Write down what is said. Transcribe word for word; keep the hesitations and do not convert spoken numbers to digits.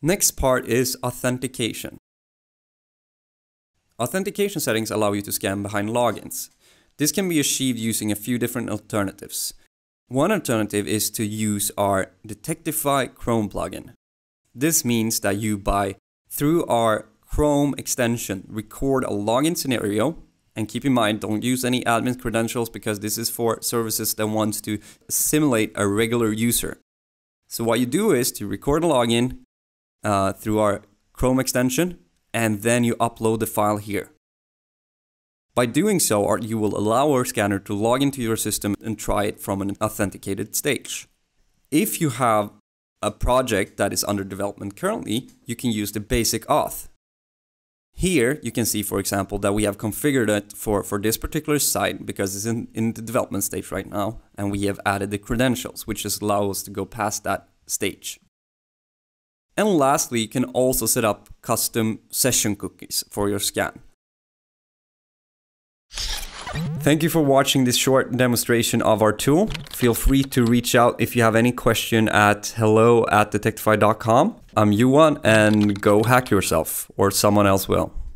Next part is authentication. Authentication settings allow you to scan behind logins. This can be achieved using a few different alternatives. One alternative is to use our Detectify Chrome plugin. This means that you by, through our Chrome extension, record a login scenario. And keep in mind, don't use any admin credentials because this is for services that want to simulate a regular user. So what you do is to record a login uh, through our Chrome extension, and then you upload the file here. By doing so, you will allow our scanner to log into your system and try it from an authenticated stage. If you have a project that is under development currently, you can use the basic auth. Here, you can see, for example, that we have configured it for, for this particular site because it's in, in the development stage right now, and we have added the credentials, which just allow us to go past that stage. And lastly, you can also set up custom session cookies for your scan. Thank you for watching this short demonstration of our tool. Feel free to reach out if you have any question at hello at detectify dot com. I'm Johan, and go hack yourself, or someone else will.